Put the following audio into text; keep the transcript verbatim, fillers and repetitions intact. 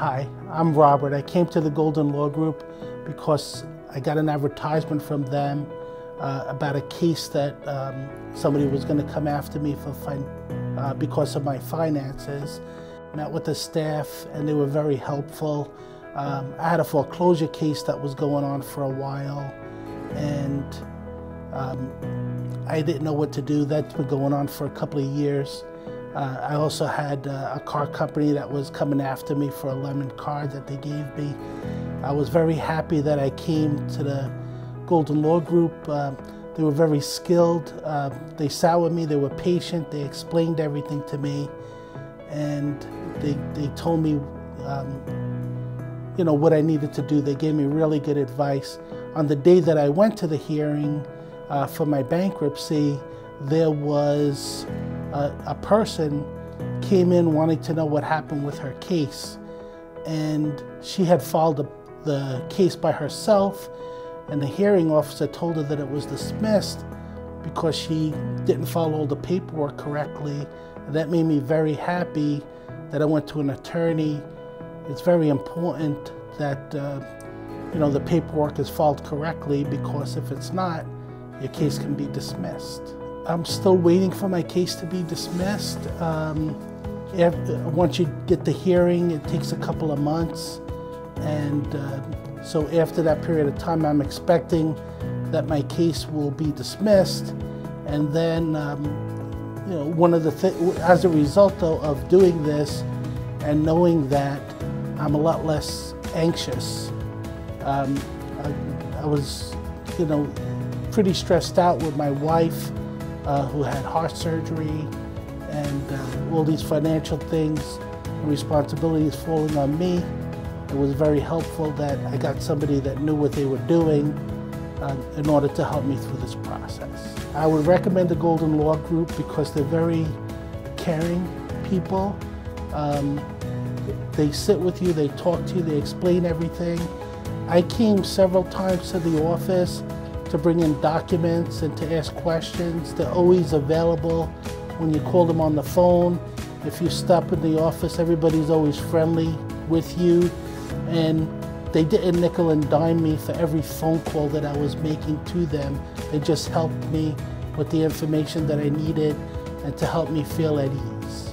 Hi, I'm Robert. I came to the Golden Law Group because I got an advertisement from them uh, about a case that um, somebody was going to come after me for fin uh, because of my finances. Met with the staff and they were very helpful. Um, I had a foreclosure case that was going on for a while and um, I didn't know what to do. That's been going on for a couple of years. Uh, I also had uh, a car company that was coming after me for a lemon car that they gave me. I was very happy that I came to the Golden Law Group. Uh, they were very skilled. Uh, they sat with me, they were patient, they explained everything to me, and they, they told me um, you know, what I needed to do. They gave me really good advice. On the day that I went to the hearing uh, for my bankruptcy, there was Uh, a person came in wanting to know what happened with her case, and she had filed the, the case by herself, and the hearing officer told her that it was dismissed because she didn't file all the paperwork correctly. And that made me very happy that I went to an attorney. It's very important that uh, you know, the paperwork is filed correctly, because if it's not, your case can be dismissed. I'm still waiting for my case to be dismissed. Um, after, once you get the hearing, it takes a couple of months. And uh, so after that period of time, I'm expecting that my case will be dismissed. And then, um, you know, one of the th as a result though, of doing this and knowing that, I'm a lot less anxious. Um, I, I was, you know, pretty stressed out with my wife, Uh, who had heart surgery, and uh, all these financial things and responsibilities falling on me. It was very helpful that I got somebody that knew what they were doing uh, in order to help me through this process. I would recommend the Golden Law Group because they're very caring people. Um, they sit with you, they talk to you, they explain everything. I came several times to the office to bring in documents and to ask questions. They're always available when you call them on the phone. If you stop in the office, everybody's always friendly with you. And they didn't nickel and dime me for every phone call that I was making to them. They just helped me with the information that I needed and to help me feel at ease.